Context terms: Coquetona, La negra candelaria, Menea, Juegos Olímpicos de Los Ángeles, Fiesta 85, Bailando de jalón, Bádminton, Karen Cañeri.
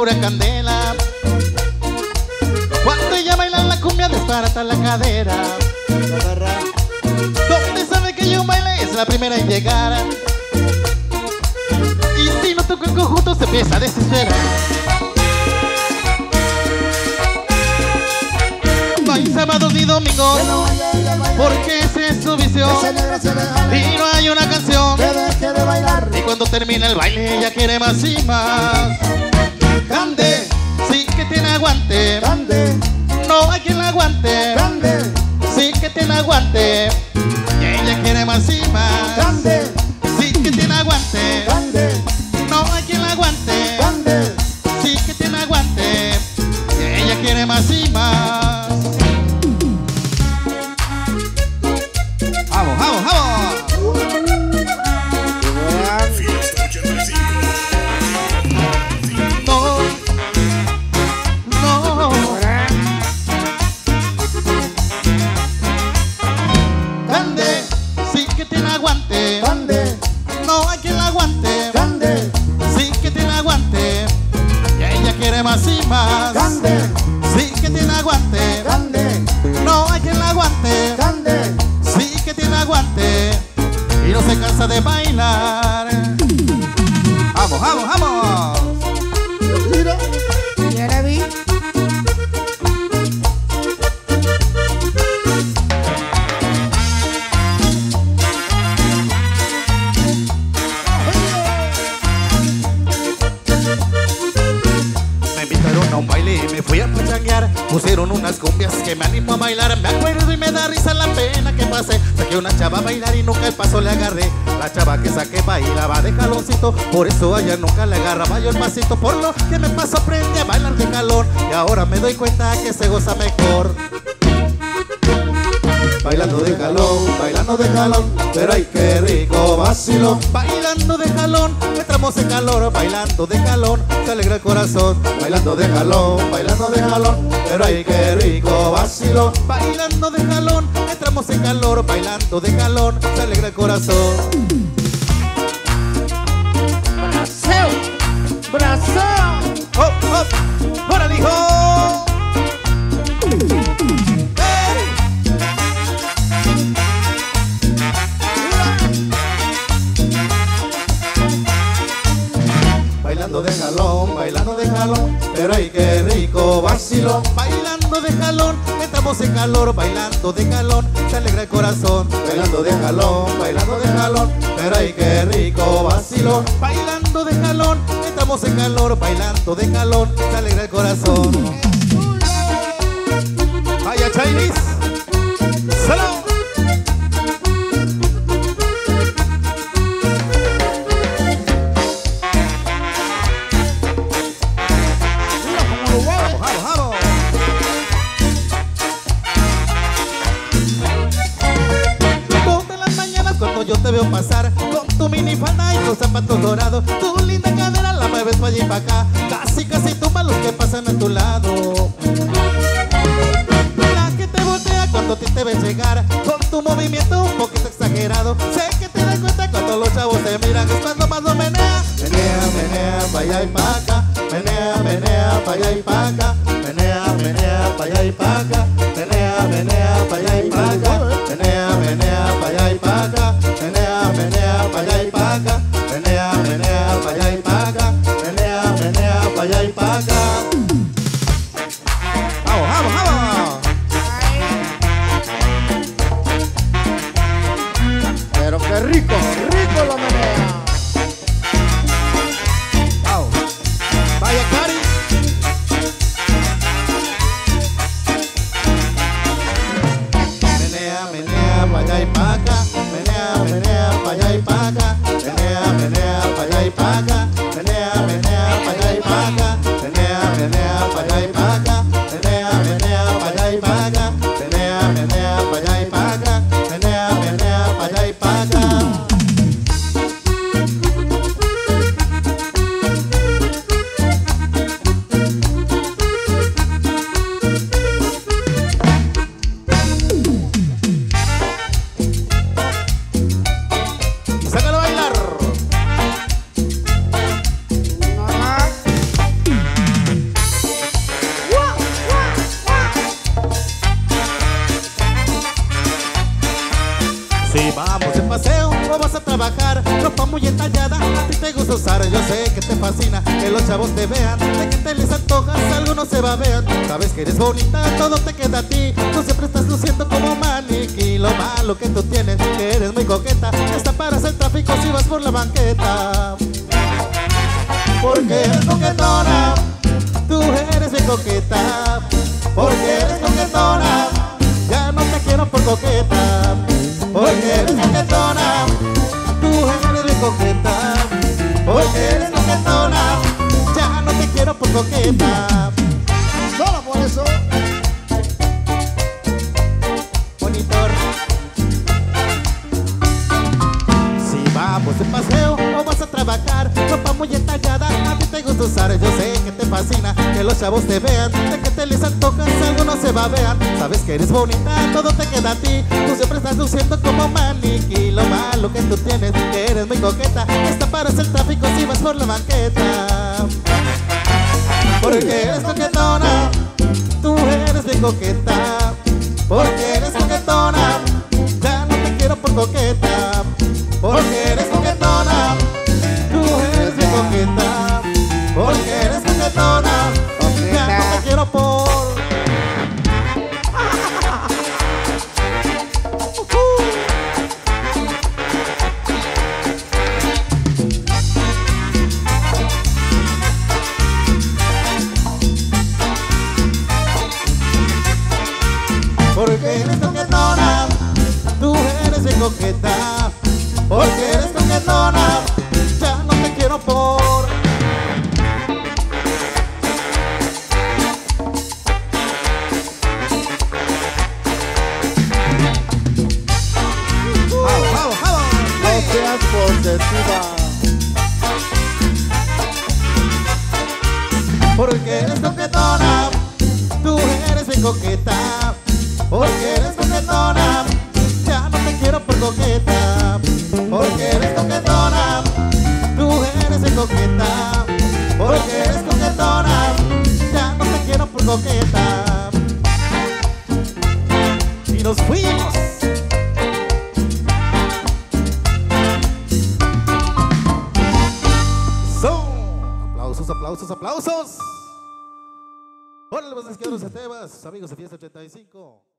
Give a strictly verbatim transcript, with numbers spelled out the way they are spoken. pura candela. Cuando ella baila la cumbia desbarata la cadera. Donde sabe que yo baile es la primera en llegar. Y si no toco el conjunto se empieza a desesperar. No hay sábados ni domingos porque esa es su visión. Y no hay una canción que deje de bailar. Y cuando termina el baile ella quiere más y más. Cande, sí que tiene aguante. Cande, no hay quien la aguante. Cande, sí que tiene aguante. Y ella quiere más y más. Cande, sí que tiene aguante. Cande, no hay quien la aguante. Cande, sí que tiene aguante. Y ella quiere más y más. Vamos, vamos, vamos. De bailar. Vamos, vamos, vamos. Mira, ya la vi. Me invitaron a un baile y me fui a pachanguear. Pusieron unas cumbias que me animó a bailar. Me acuerdo y me da risa la pena que pasé. Saqué una chava a bailar y nunca el paso le agarré. La chava que saqué bailaba de jaloncito, por eso a ella nunca le agarraba yo el pasito. Por lo que me pasó aprendí a bailar de jalón y ahora me doy cuenta que se goza mejor. Bailando de jalón, bailando de jalón, pero ay qué rico vacilón. Bailando de jalón, entramos en calor. Bailando de jalón, se alegra el corazón. Bailando de jalón, bailando de jalón, pero ay qué rico vacilón. Bailando de jalón, entramos en calor. Bailando de jalón, se alegra el corazón. Braseo, braseo, oh, oh, órale hijo. Bailando de jalón, bailando de jalón, pero ay qué rico vacilón. Bailando de jalón, entramos en calor. Bailando de jalón, se alegra el corazón. Bailando de jalón, bailando de jalón, pero ay qué rico vacilón. Bailando de jalón, entramos en calor. Bailando de jalón, se alegra el corazón. Vaya Chinese, salón. Pasar con tu minifalda y tus zapatos dorados, tu linda cadera la mueves pa' allí y pa' acá, casi casi tumba los que pasan a tu lado. La que te voltea cuando a ti te ves llegar, con tu movimiento un poquito exagerado, sé que te das cuenta cuando los chavos te miran, es cuando más lo menea. Menea, menea, pa' allá y pa' acá, menea, menea, pa' allá y pa' acá, menea, menea, pa' allá y pa' acá, menea, menea, pa' allá y pa' acá, menea, menea, pa' allá y pa' acá. Menea pa' allá y pa' acá, menea, menea pa' allá y pa' acá, menea, menea pa' allá y pa' acá. ¡Vamos, vamos, vamos! Pero qué rico, rico lo menea. ¡Vamos! ¡Vaya Cari! Menea, menea pa' allá y pa' acá. Menea, menea, pa' allá y pa' acá. Menea, menea, pa' allá y pa' acá. Menea, menea, pa' allá y pa' acá. Menea, menea, pa' allá y pa' acá. Menea, menea, pa' allá y pa' acá. Menea, menea, pa' allá y pa' acá. ¿Cómo vas a trabajar? Ropa muy entallada, a ti te gusta usar. Yo sé que te fascina que los chavos te vean, de que te les antojas, algunos se babean. Sabes que eres bonita, todo te queda a ti, tú siempre estás luciendo como maniquí. Lo malo que tú tienes, que eres muy coqueta, hasta paras el tráfico si vas por la banqueta. Porque eres coquetona, tú eres mi coqueta. Porque eres coquetona, ya no te quiero por coqueta. Porque eres coquetona, tú eres mi coqueta. Porque eres coquetona, ya no te quiero por coqueta. Solo por eso. Monitor. Si vamos de paseo o vas a trabajar, ropa muy entallada, a ti te gusta usar. Yo sé que te fascina que los chavos te vean, de que te les antojas, algunos se babean. Sabes que eres bonita, todo te queda a ti, tú siempre estás luciendo como maniquí. Lo malo que tú tienes, que eres muy coqueta, hasta paras el tráfico si vas por la banqueta. Porque eres coquetona, tú eres mi coqueta. Porque eres coquetona, ya no te quiero por coqueta. Porque eres coquetona, tú eres mi coqueta. Porque eres coquetona, ya no te quiero por... Porque eres coquetona, tú eres mi coqueta. Porque eres coquetona, ya no te quiero por... ¡Vamos, vamos, vamos! No seas posesiva. Porque eres coquetona, tú eres mi coqueta. Porque eres coquetona, ya no te quiero por coqueta. Porque eres coquetona, tú eres mi coqueta. Porque eres coquetona, ya no te quiero por coqueta. Y nos fuimos. So, aplausos, aplausos, aplausos. Hola, los esquiadores de Tebas, amigos de Fiesta ochenta y cinco.